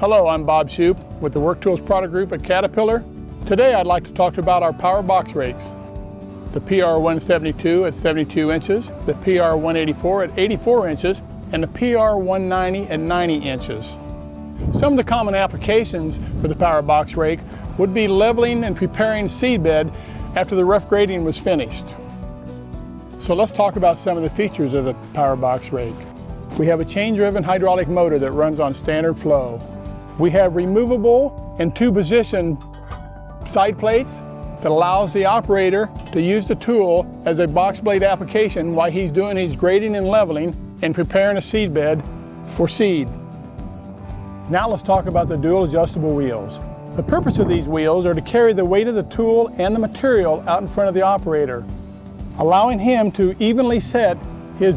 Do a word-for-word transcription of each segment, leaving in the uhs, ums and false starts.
Hello, I'm Bob Shoup with the Work Tools product group at Caterpillar. Today I'd like to talk to you about our Power Box Rakes. The P R one seventy-two at seventy-two inches, the P R one eighty-four at eighty-four inches, and the P R one ninety at ninety inches. Some of the common applications for the Power Box Rake would be leveling and preparing seedbed after the rough grading was finished. So let's talk about some of the features of the Power Box Rake. We have a chain-driven hydraulic motor that runs on standard flow. We have removable and two-position side plates that allows the operator to use the tool as a box blade application while he's doing his grading and leveling and preparing a seed bed for seed. Now let's talk about the dual adjustable wheels. The purpose of these wheels are to carry the weight of the tool and the material out in front of the operator, allowing him to evenly set his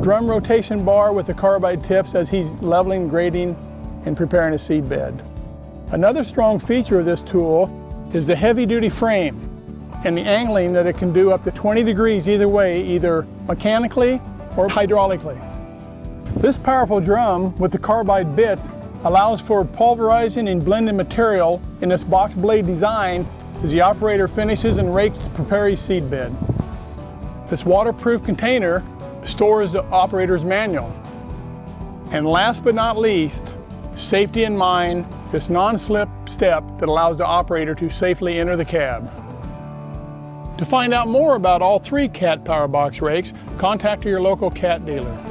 drum rotation bar with the carbide tips as he's leveling, grading, and preparing a seed bed. Another strong feature of this tool is the heavy-duty frame and the angling that it can do up to twenty degrees either way, either mechanically or hydraulically. This powerful drum with the carbide bits allows for pulverizing and blending material in this box blade design as the operator finishes and rakes to prepare his seed bed. This waterproof container stores the operator's manual. And last but not least, safety in mind, this non-slip step that allows the operator to safely enter the cab. To find out more about all three Cat Power Box Rakes, contact your local Cat dealer.